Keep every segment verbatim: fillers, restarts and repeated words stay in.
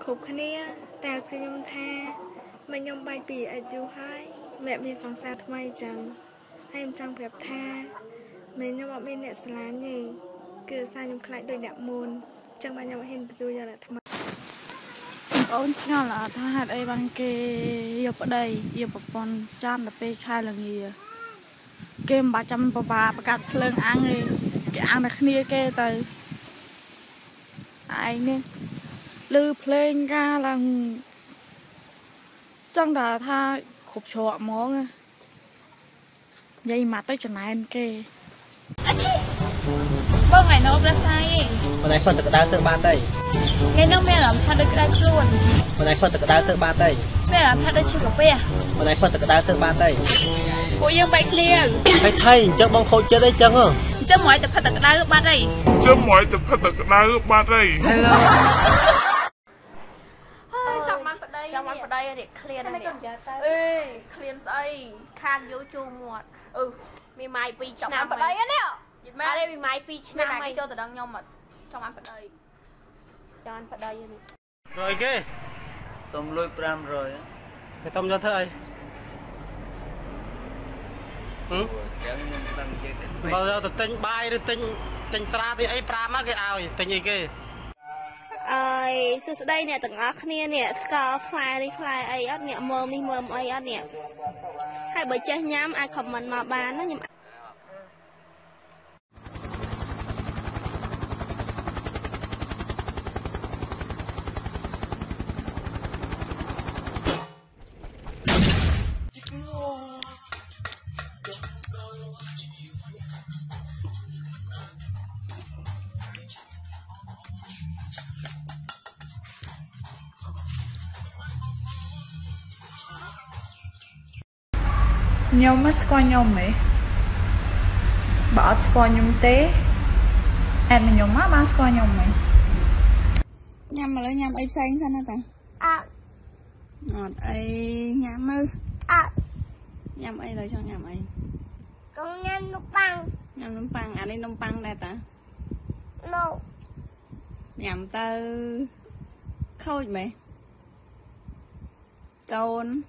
khúc khné tao chưa nhom tha mày nhom bài bì ở du hai mẹ bên sòng xa thay chẳng hay em chẳng phép tha mày nhom ở bên nẹt lá nhỉ cứ xa nhom lại đôi đạp môn chẳng bao nhom hên du giờ là thay ôn xin là thằng hạt ấy bằng kê yêu ở đây yêu ở con chăn là pe khai là gì kem ba trăm ba ba cắt lên ăn đi cái ăn là khné kê tới ai nè lưu pleng ra là xong là tha khục chọ món dây mà tới chỗ này anh kê bao ngày nó ra sai hôm nay phần tự đá tự ba tay ngày nó mẹ làm tha được cái luôn hôm nay phần tự đá tự ba tay mẹ làm tha được chưa có bè hôm nay phần tự đá tự ba tay cô dương bạch liền bạch thay chắc bông khôi chơi đấy chăng không chắc mọi tập phần tự đá ba tay chứ mọi tập phần tự đá ba tay hello chào mày ở đây chào mày ở đây để clear này ơi clear say khan vô chu muột ừ mày mai pi chào mày ở đây á nè mẹ đây bị máy pi chạm mày cho tao đang nhom mà trong anh phải đây trong anh phải đây rồi kì tôm lôi pram rồi cái tôm cho thôi ừ bao giờ tao tính bay rồi tính tính ra thì ấy pram á cái ao tính gì kì ơi xưa đây nè từng ác nè nè có fly đi fly ấy ớt nè mồm đi mồm ấy ớt nè hai bữa chơi nhám ai comment mà bán nó nhưng nhom mất qua nhom mày bỏ qua nhom té em mình nhom má bán qua nhom mày nhom mà lấy nhom ấy xanh sao nữa ta à ngọt ấy nhom ư à nhom ấy lấy cho nhom ấy con nhom nấm băng nhom nấm băng à đây nấm băng đây ta no nhom tao khôi mày trôn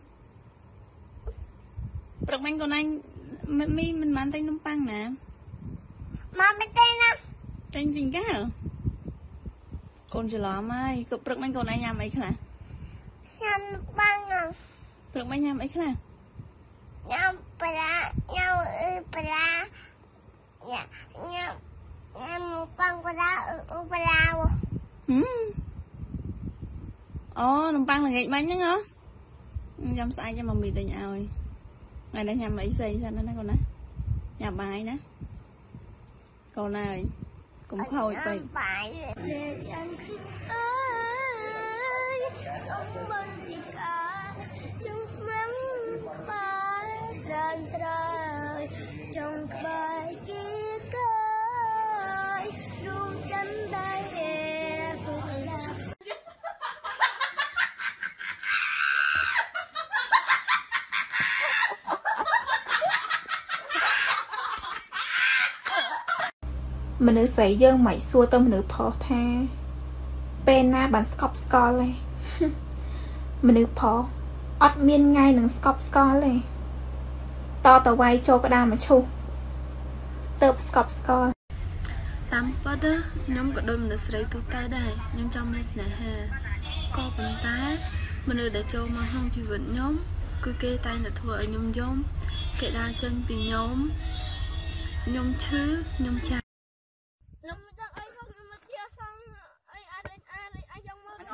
bật mình còn anh mình mình mang tay nấm băng nè mang cái tay nè tay mình cái hả con chỉ lắm ai cậu bật mình còn anh nhầm ấy cả nhầm nấm băng à bật mình nhầm ấy cả nhầm bả nhầm bả nhầm nhầm nấm băng của ta bả ừ ồ nấm băng là nghịch bánh nhá hả chăm sai cho mà mì tay nhau rồi này đã nhầm mấy giây sao nó nói con nè nhầm bài nè con này cũng khôi vậy mình nữ sĩ dân mày xua tâm nữ phò tha pena bản scop scol này mình nữ phò ót miên ngay nương scop scol này to tờ quay cho cái đam mà chu tớp scop scol tám bớt đó nhóm có đôi mình nữ sĩ tụt tay đây nhóm trong mấy nè ha co bẩn tá mình nữ để cho mà không chịu vượt nhóm cứ kê tay là thua ở nhóm nhóm kệ đa chân vì nhóm nhóm chứ nhóm cha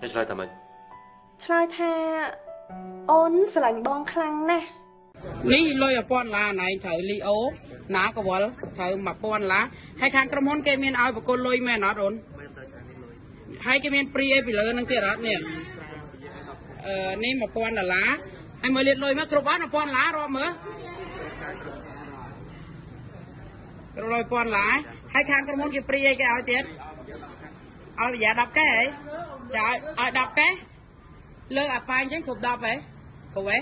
cái chơi tầm mình chơi tha ôn sờ lạnh bong khăng nè ní lôi ở pon lá này thở li ố ná có vợ thở mà pon lá hay khang cầm hôn kê miên ao và cô lôi mẹ nó đốn ให้ก็มีนปรีไปเลยนั่งเตะรัดเนี่ยเออนี่มาปอนน่ะล้าให้มาเรียนเลยมากรุบบ้านมาปอนล้ารอมือกรุบลอยปอนล้าให้ทางกระมวลกี่ปรีแกเอาเจ็ดเอาอย่าดับแกอย่าเอาดับแกเลิกอับปางฉันถูกดับไปกูเว้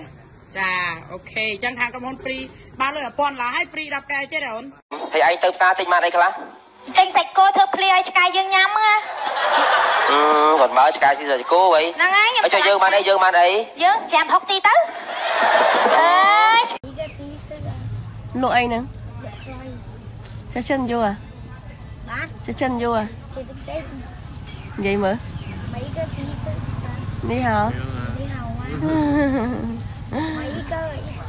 จ้าโอเคจังทางกระมวลปรีบ้านเลยปอนล้าให้ปรีดับแกเจ๊เดี๋ยวให้ไอ้เติมการติดมาได้ครับเต็งใส่โก้เธอเพลียจะกายยังย้ำมั้ยอืมก่อนมาจะกายที่จะโก้ไว้นั่งไงยังจะยืมมาได้ยืมมาได้ยืมจามฮอกซี่ตึ๊ดnội ai nữa sẽ chân vô à sẽ chân vô à vậy mà đi hả đi hả mấy cái